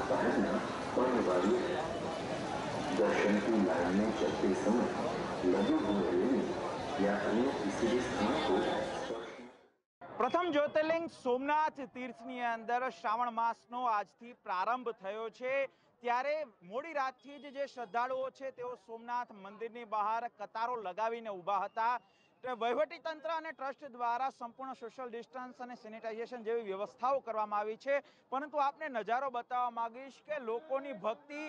पहलना पड़ने वाली है। दर्शन की लाइन में चलते समय लगे हुए लेने या अन्य किसी स्थान को प्रथम ज्योतिर्लिंग सोमनाथ तीर्थनी अंदर श्रावण मासनो आजथी प्रारंभ थयो छे। त्यारे मोड़ी रातथी जे श्रद्धाळुओ छे तेओ सोमनाथ मंदिरनी बहार कतारो लगावीने ऊभा हता। वहीवटी तंत्र अने ट्रस्ट द्वारा संपूर्ण सोशल डिस्टन्स अने सेनिटाइजेशन जेवी व्यवस्थाओं करवामां आवी छे, परंतु आपने नजारो बतावा मांगीश के लोकोनी भक्ति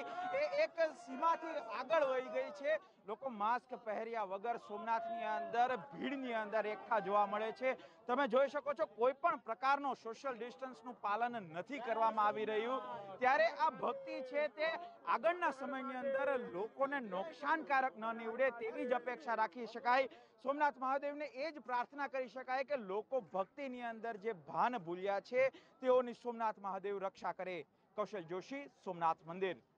एक सीमाथी आगळ वही गई छे। लोको मास्क पहेर्या वगर सोमनाथनी अंदर भीड़नी अंदर एकठा जोवा मळे छे। तमे जोई शको छो कोईपण प्रकारनो सोशल डिस्टन्सनुं पालन नथी करवामां आवी रह्युं। त्यारे आ भक्ति छे ते आगळना समयनी अंदर लोकोने नुकसानकारक न नीवडे तेवी ज अपेक्षा राखी शकाय। सोमनाथ महादेव ने एज प्रार्थना करी शकाय के लोको भक्ति नी अंदर जे भान भूल्या छे तेओनी सोमनाथ महादेव रक्षा करे। कौशल जोशी, सोमनाथ मंदिर।